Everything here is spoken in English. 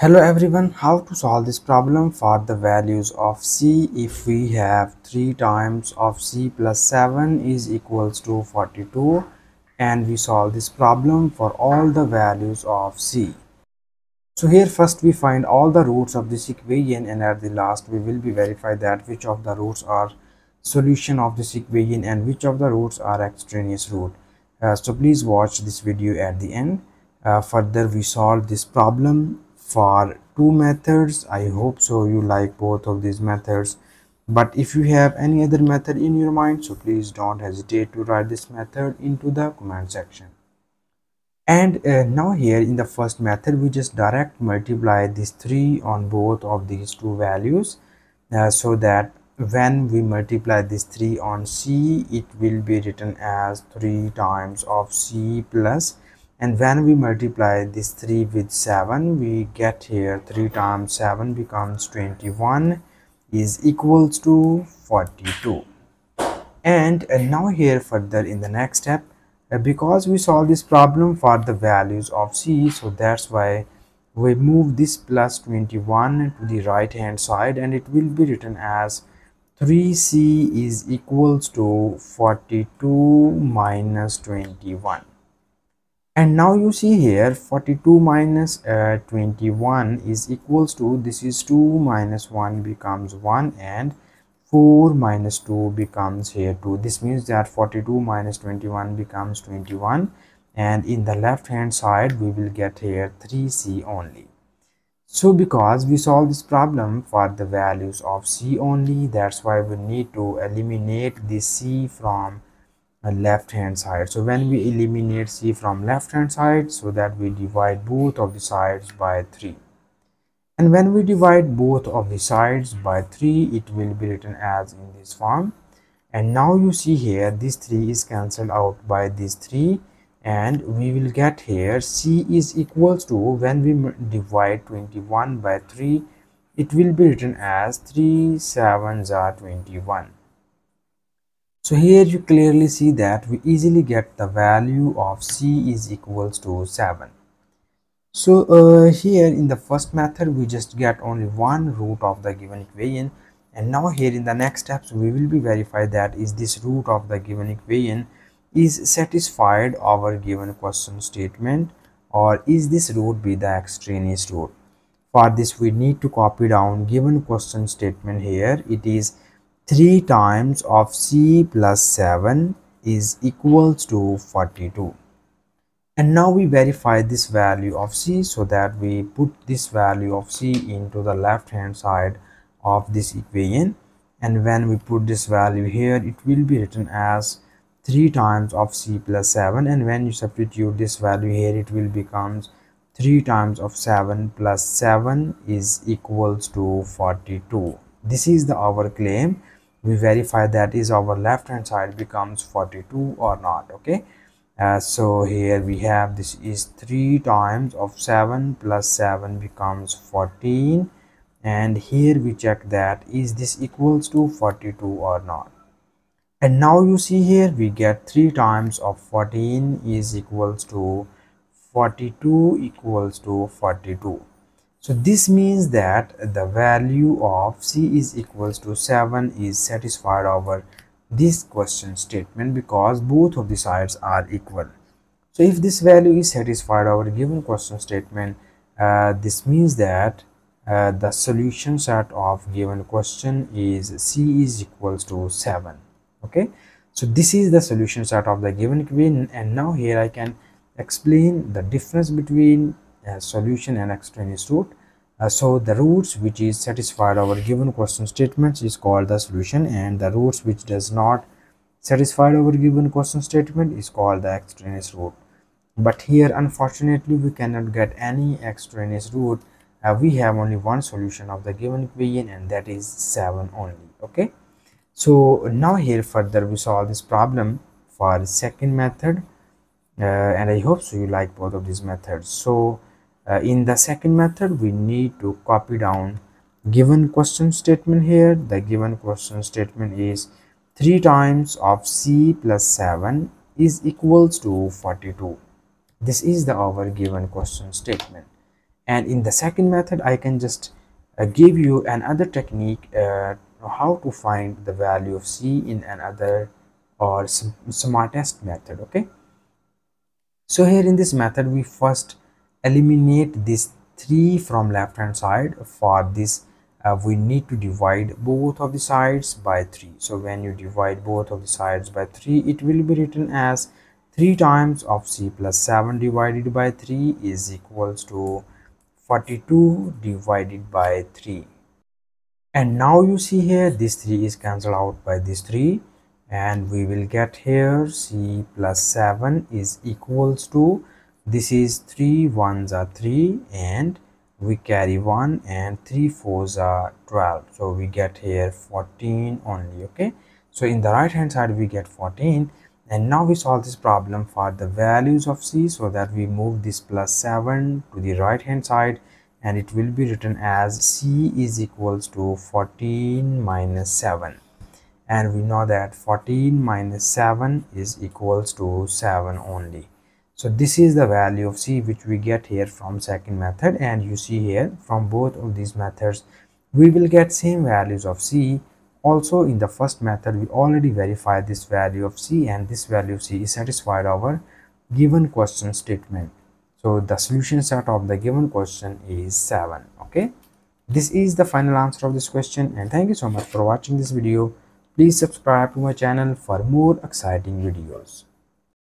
Hello everyone, how to solve this problem for the values of c if we have 3 times of c plus 7 is equals to 42 and we solve this problem for all the values of c. So here first we find all the roots of this equation and at the last we will be verify that which of the roots are solution of this equation and which of the roots are extraneous root. So please watch this video at the end. Further we solve this problem for two methods. I hope so you like both of these methods, but if you have any other method in your mind, so please don't hesitate to write this method into the comment section. And now here in the first method we just direct multiply these 3 on both of these two values, so that when we multiply these 3 on c it will be written as 3 times of c plus, and when we multiply this 3 with 7 we get here 3 times 7 becomes 21 is equals to 42. And now here further in the next step, because we solve this problem for the values of c, so that's why we move this plus 21 to the right hand side and it will be written as 3c is equals to 42 minus 21. And now you see here 42 minus 21 is equals to, this is 2 minus 1 becomes 1 and 4 minus 2 becomes here 2. This means that 42 minus 21 becomes 21, and in the left hand side we will get here 3c only. So because we solve this problem for the values of c only, that's why we need to eliminate this c from left hand side. So when we eliminate c from left hand side, so that we divide both of the sides by 3, and when we divide both of the sides by 3 it will be written as in this form. And now you see here this 3 is cancelled out by these 3 and we will get here c is equals to, when we divide 21 by 3 it will be written as 3 sevens are 21. So here you clearly see that we easily get the value of c is equals to 7. So here in the first method we just get only one root of the given equation, and now here in the next steps we will be verify that is this root of the given equation is satisfied our given question statement, or is this root be the extraneous root. For this we need to copy down given question statement here. It is 3 times of c plus 7 is equals to 42. And now we verify this value of c, so that we put this value of c into the left hand side of this equation, and when we put this value here it will be written as 3 times of c plus 7, and when you substitute this value here it will becomes 3 times of 7 plus 7 is equals to 42. This is our claim. We verify that is our left hand side becomes 42 or not. Okay, so here we have this is 3 times of 7 plus 7 becomes 14, and here we check that is this equals to 42 or not. And now you see here we get 3 times of 14 is equals to 42 equals to 42. So this means that the value of c is equals to 7 is satisfied over this question statement, because both of the sides are equal. So if this value is satisfied over given question statement, this means that the solution set of given question is c is equals to 7. Okay, so this is the solution set of the given equation, and now here I can explain the difference between solution and extraneous root. So the roots which is satisfied our given question statements is called the solution, and the roots which does not satisfy our given question statement is called the extraneous root. But here unfortunately we cannot get any extraneous root. We have only one solution of the given equation, and that is 7 only. Okay, so now here further we solve this problem for second method, and I hope so you like both of these methods. So in the second method we need to copy down given question statement here. The given question statement is 3 times of c plus 7 is equals to 42. This is our given question statement, And in the second method, I can just give you another technique how to find the value of C in another or smartest method. Okay, so here in this method we first eliminate this 3 from left hand side. For this we need to divide both of the sides by 3. So when you divide both of the sides by 3, it will be written as 3 times of C plus 7 divided by 3 is equals to 42 divided by 3. And now you see here this 3 is cancelled out by this 3, and we will get here C plus 7 is equals to, this is 3 ones are 3 and we carry 1, and 3 fours are 12, so we get here 14 only. Okay, so in the right hand side we get 14. And now we solve this problem for the values of C, so that we move this plus 7 to the right hand side, and it will be written as C is equals to 14 minus 7. And we know that 14 minus 7 is equals to 7 only. So this is the value of C which we get here from second method. And you see here from both of these methods we will get same values of C. Also in the first method we already verified this value of C, and this value of C is satisfied our given question statement. So the solution set of the given question is 7. Okay, this is the final answer of this question, and thank you so much for watching this video. Please subscribe to my channel for more exciting videos.